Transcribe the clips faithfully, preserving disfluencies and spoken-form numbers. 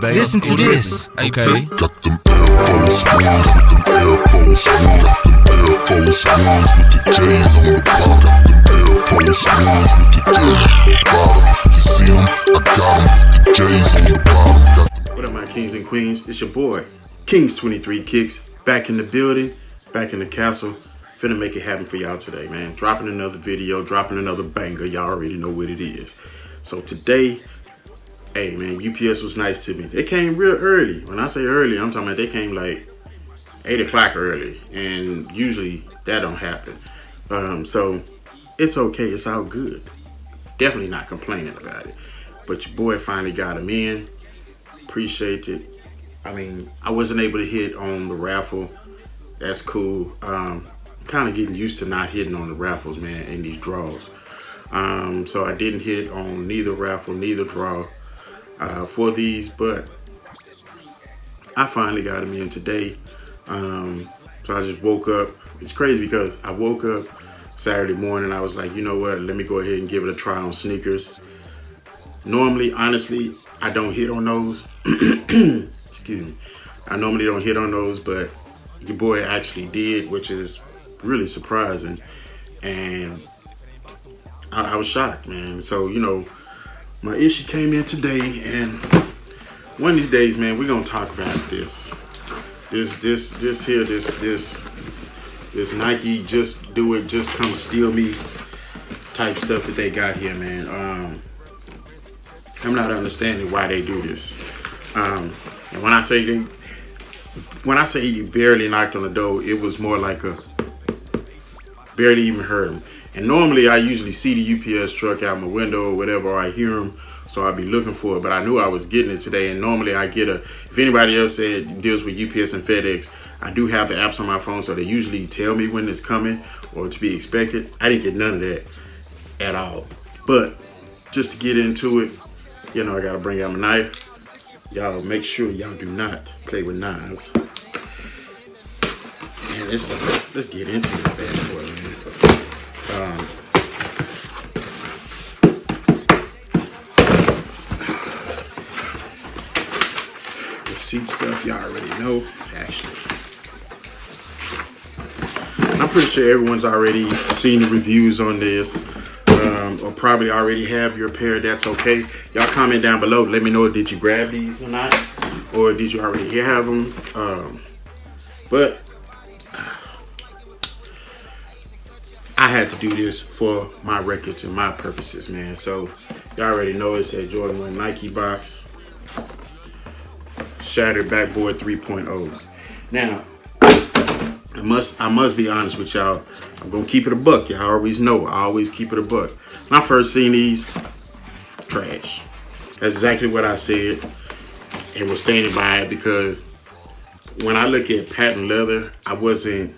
baby. Listen to this. Okay. Got them Air Force ones with them Air Force ones. Got them Air Force ones with the J's on the bottom. Them Air Force ones with the J's on the bottom. You see them? I got them with the J's on the bottom. What up, my kings and queens? It's your boy, Kings twenty-three Kicks, back in the building, back in the castle. Finna make it happen for y'all today, man. Dropping another video, dropping another banger. Y'all already know what it is. So today, hey man, U P S was nice to me. They came real early. When I say early, I'm talking about they came like eight o'clock early. And usually that don't happen. Um, so it's okay, it's all good. Definitely not complaining about it. But your boy finally got him in. Appreciate it. I mean, I wasn't able to hit on the raffle. That's cool. Um, kind of getting used to not hitting on the raffles, man, in these draws. Um, so I didn't hit on neither raffle, neither draw uh, for these, but I finally got them in today. Um, so I just woke up. It's crazy because I woke up Saturday morning. I was like, you know what? Let me go ahead and give it a try on sneakers. Normally, honestly, I don't hit on those. Excuse me. I normally don't hit on those, but your boy actually did, which is really surprising, and I, I was shocked, man. So, you know, my issue came in today, and one of these days, man, we're gonna talk about this this this this here this this this Nike just do it, just come steal me type stuff that they got here, man. um I'm not understanding why they do this. Um and when I say they when I say you barely knocked on the door, it was more like a barely even heard him. And normally I usually see the U P S truck out my window or whatever, or I hear him, so I'll be looking for it. But I knew I was getting it today, and normally I get a, if anybody else said deals with U P S and FedEx, I do have the apps on my phone, so they usually tell me when it's coming or to be expected. I didn't get none of that at all. But just to get into it, you know, I gotta bring out my knife. Y'all make sure y'all do not play with knives. And let's, let's get into this bad boy. Um, receipt stuff, y'all already know, actually. And I'm pretty sure everyone's already seen the reviews on this, um, or probably already have your pair. That's okay. Y'all comment down below. Let me know, did you grab these or not? Or did you already have them? Um, but I had to do this for my records and my purposes, man. So y'all already know it's a Jordan one Nike box, Shattered Backboard three point oh. Now, I must I must be honest with y'all. I'm gonna keep it a buck. Y'all always know I always keep it a buck. When I first seen these, trash. That's exactly what I said, and was standing by it, because when I look at patent leather, I wasn't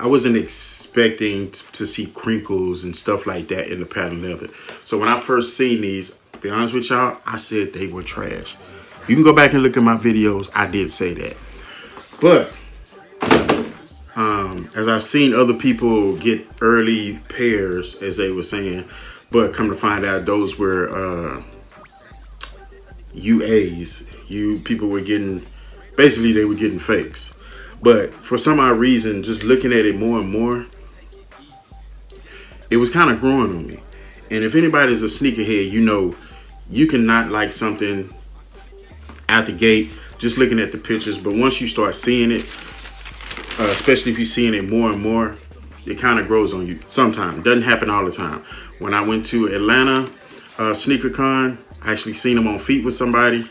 I wasn't expecting to see crinkles and stuff like that in the patent leather. So when I first seen these, to be honest with y'all, I said they were trash. You can go back and look at my videos. I did say that. But um, as I've seen other people get early pairs, as they were saying, but come to find out those were uh, U As. You people were getting, basically they were getting fakes. But for some odd reason, just looking at it more and more, it was kind of growing on me. And if anybody's a sneakerhead, you know, you cannot like something out the gate just looking at the pictures. But once you start seeing it, uh, especially if you're seeing it more and more, it kind of grows on you sometimes. Doesn't happen all the time. When I went to Atlanta uh, SneakerCon, I actually seen them on feet with somebody.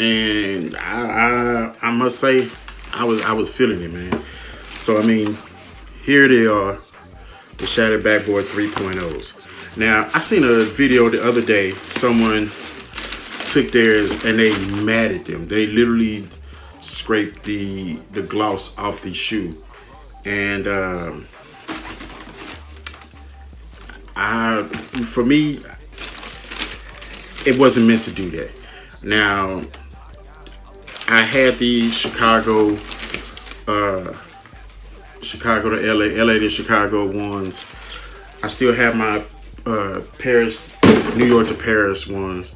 And I, I, I must say, I was I was feeling it, man. So I mean, here they are, the Shattered Backboard three point ohs. Now I seen a video the other day. Someone took theirs and they matted them. They literally scraped the the gloss off the shoe, and um, I for me, it wasn't meant to do that. Now, I had the Chicago, uh, Chicago to L A, L A to Chicago ones. I still have my uh, Paris, New York to Paris ones.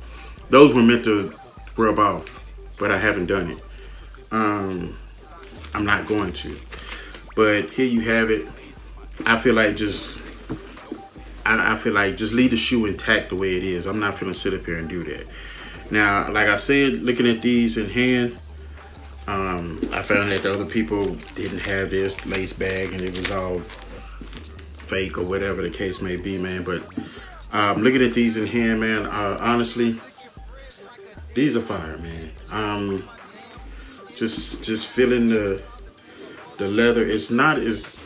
those were meant to rub off, but I haven't done it. Um, I'm not going to. But here you have it. I feel like just, I, I feel like just leave the shoe intact the way it is. I'm not gonna sit up here and do that. Now, like I said, looking at these in hand, um, I found that the other people didn't have this lace bag and it was all fake or whatever the case may be, man. But um, looking at these in hand, man, uh, honestly, these are fire, man. Um, just, just feeling the the leather. It's not as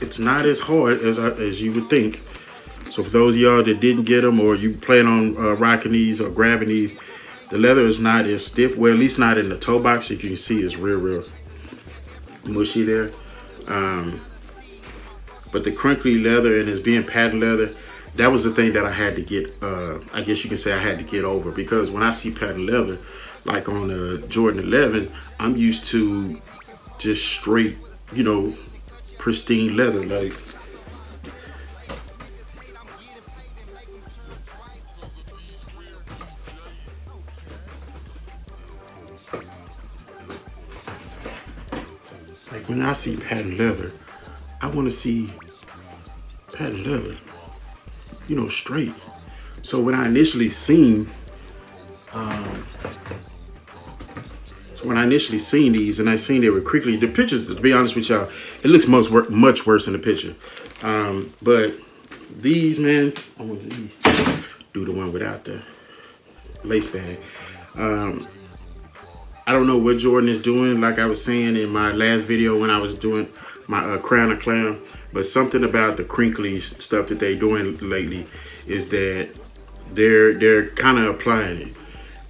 It's not as hard as I, as you would think. So for those of y'all that didn't get them, or you plan on uh, rocking these or grabbing these, the leather is not as stiff. Well, at least not in the toe box. You can see it's real, real mushy there. Um, but the crinkly leather and it's being patent leather, that was the thing that I had to get, uh, I guess you can say I had to get over. Because when I see patent leather, like on a Jordan eleven, I'm used to just straight, you know, pristine leather, like like when I see patent leather, I want to see patent leather, you know, straight. So when I initially seen, um, When I initially seen these and I seen they were crinkly, the pictures, to be honest with y'all, it looks much, wor much worse in the picture. Um, but these, man, I'm gonna do the one without the lace bag. Um, I don't know what Jordan is doing, like I was saying in my last video when I was doing my uh, Crown of Clown, but something about the crinkly stuff that they're doing lately is that they're, they're kind of applying it.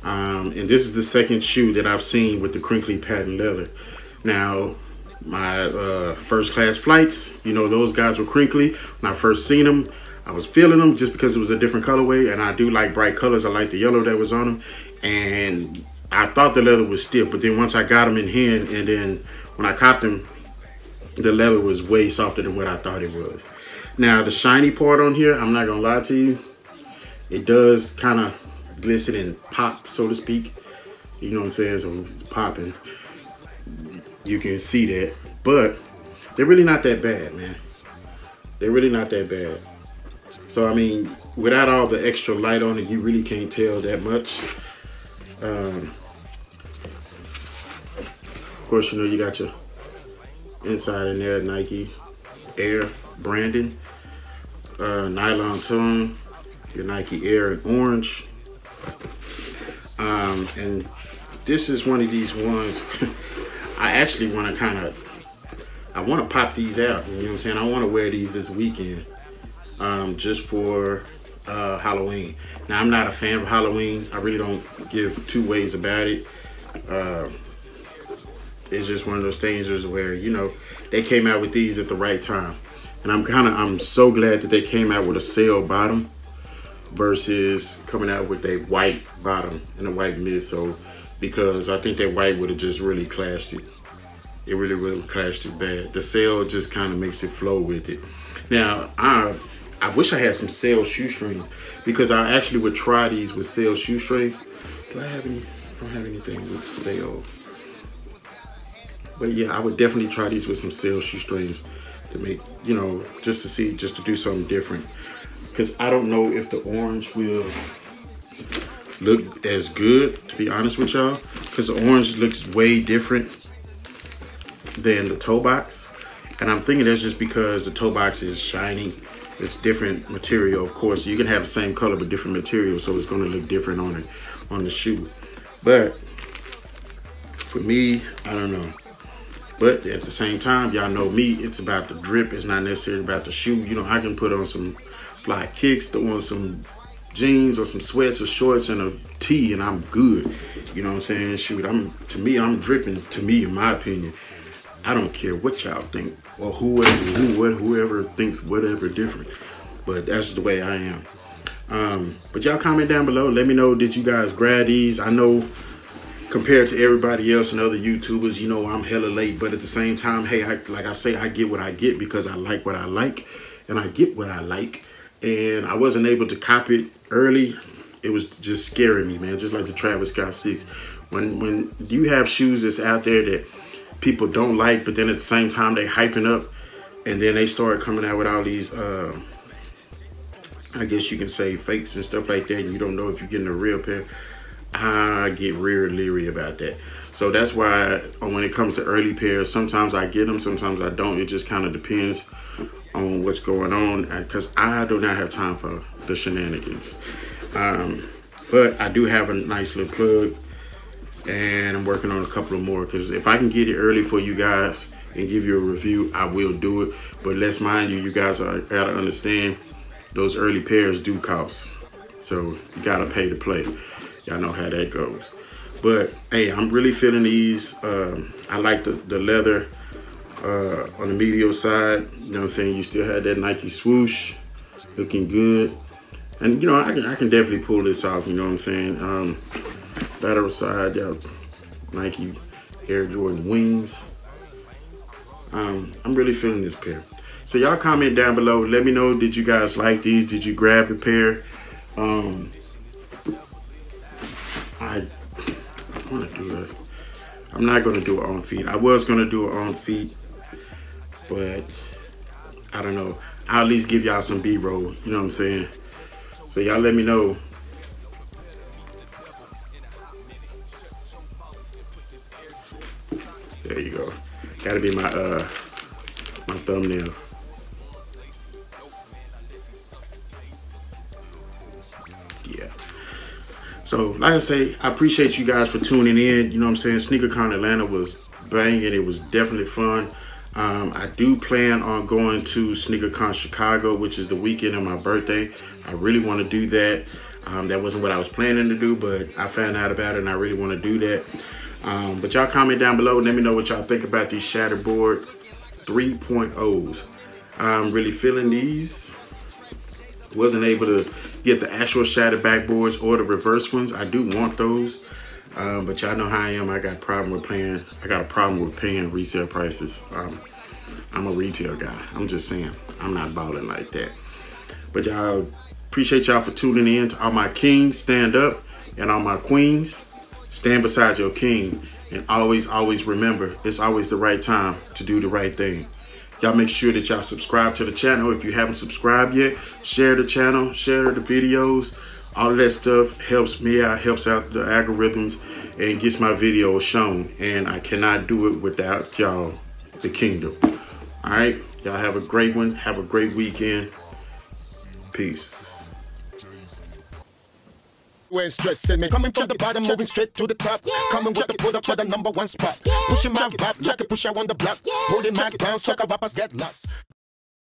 Um, and this is the second shoe that I've seen with the crinkly patent leather. Now, my uh, first class flights, you know, those guys were crinkly. When I first seen them, I was feeling them just because it was a different colorway. And I do like bright colors. I like the yellow that was on them. And I thought the leather was stiff. But then once I got them in hand and then when I copped them, the leather was way softer than what I thought it was. Now, the shiny part on here, I'm not going to lie to you, it does kind of glisten and pop, so to speak. You know what I'm saying? So it's popping. You can see that. But they're really not that bad, man. They're really not that bad. So, I mean, without all the extra light on it, you really can't tell that much. Um, of course, you know, you got your inside in there, Nike, Air, branding, uh, nylon tongue, your Nike Air in orange. Um, and this is one of these ones I actually want to kind of, I want to pop these out, you know what I'm saying? I want to wear these this weekend, um, just for uh, Halloween. Now, I'm not a fan of Halloween. I really don't give two ways about it. Uh, it's just one of those things where, you know, they came out with these at the right time. And I'm kind of, I'm so glad that they came out with a sale bottom versus coming out with a white bottom and a white midsole, because I think that white would have just really clashed it. It really, really clashed it bad. The sale just kind of makes it flow with it. Now, I I wish I had some sale shoestrings, because I actually would try these with sale shoestrings. Do I have any? I don't have anything with sale. But yeah, I would definitely try these with some sale shoestrings to make, you know, just to see, just to do something different. Because I don't know if the orange will look as good, to be honest with y'all. Because the orange looks way different than the toe box. And I'm thinking that's just because the toe box is shiny. It's different material, of course. You can have the same color, but different material. So it's going to look different on it, on the shoe. But for me, I don't know. But at the same time, y'all know me. It's about the drip. It's not necessarily about the shoe. You know, I can put on some fly kicks, throw on some jeans or some sweats or shorts and a tee, and I'm good. You know what I'm saying? Shoot, I'm to me, I'm dripping. To me, in my opinion, I don't care what y'all think or whoever, who, whoever thinks whatever different. But that's the way I am. Um, but y'all comment down below. Let me know, did you guys grab these? I know compared to everybody else and other YouTubers, you know, I'm hella late. But at the same time, hey, I, like I say, I get what I get because I like what I like, and I get what I like. And I wasn't able to cop it early. it was just scaring me, man. Just like the Travis Scott six. When when you have shoes that's out there that people don't like, but then at the same time they hyping up, and then they start coming out with all these, uh, I guess you can say, fakes and stuff like that, and you don't know if you're getting a real pair. I get real leery about that. So that's why when it comes to early pairs, sometimes I get them, sometimes I don't. It just kind of depends on what's going on, because I do not have time for the shenanigans. Um, but I do have a nice little plug, and I'm working on a couple of more, because if I can get it early for you guys and give you a review, I will do it. But let's mind you, you guys are gotta understand, those early pairs do cost. So you gotta pay to play. Y'all know how that goes. But hey, I'm really feeling these. Um, I like the, the leather uh, on the medial side. You know what I'm saying? You still had that Nike swoosh, looking good. And you know, I can, I can definitely pull this off, you know what I'm saying? Um, lateral side, y'all, Nike Air Jordan wings. Um, I'm really feeling this pair. So y'all comment down below. Let me know, did you guys like these? Did you grab the pair? Um, I want to do it. I'm not going to do it on feet. I was going to do it on feet, but I don't know. I'll at least give y'all some B-roll. You know what I'm saying? So y'all let me know. There you go. Gotta be my uh my thumbnail. Yeah. So like I say, I appreciate you guys for tuning in. You know what I'm saying? SneakerCon Atlanta was banging. It was definitely fun. Um, I do plan on going to SneakerCon Chicago, which is the weekend of my birthday. I really want to do that. Um, that wasn't what I was planning to do, but I found out about it and I really want to do that. Um, but y'all comment down below and let me know what y'all think about these Shattered Backboard three point oh's. I'm really feeling these. Wasn't able to get the actual Shattered Backboards or the reverse ones. I do want those. Um, but y'all know how I am. I got a problem with paying. I got a problem with paying resale prices. Um, I'm a retail guy. I'm just saying. I'm not balling like that. But y'all, appreciate y'all for tuning in. To all my kings, stand up, and all my queens, stand beside your king, and always, always remember, it's always the right time to do the right thing. Y'all make sure that y'all subscribe to the channel if you haven't subscribed yet. Share the channel, share the videos. All of that stuff helps me out, helps out the algorithms, and gets my video shown. And I cannot do it without y'all, the kingdom. All right? Y'all have a great one. Have a great weekend. Peace. We're stressing me, coming from the bottom, moving straight to the top. Yeah. Coming with the put up for the number one spot. Yeah. Pushing my rap, try to push out on the block. Yeah. Holding my ground, sucker rappers get lost.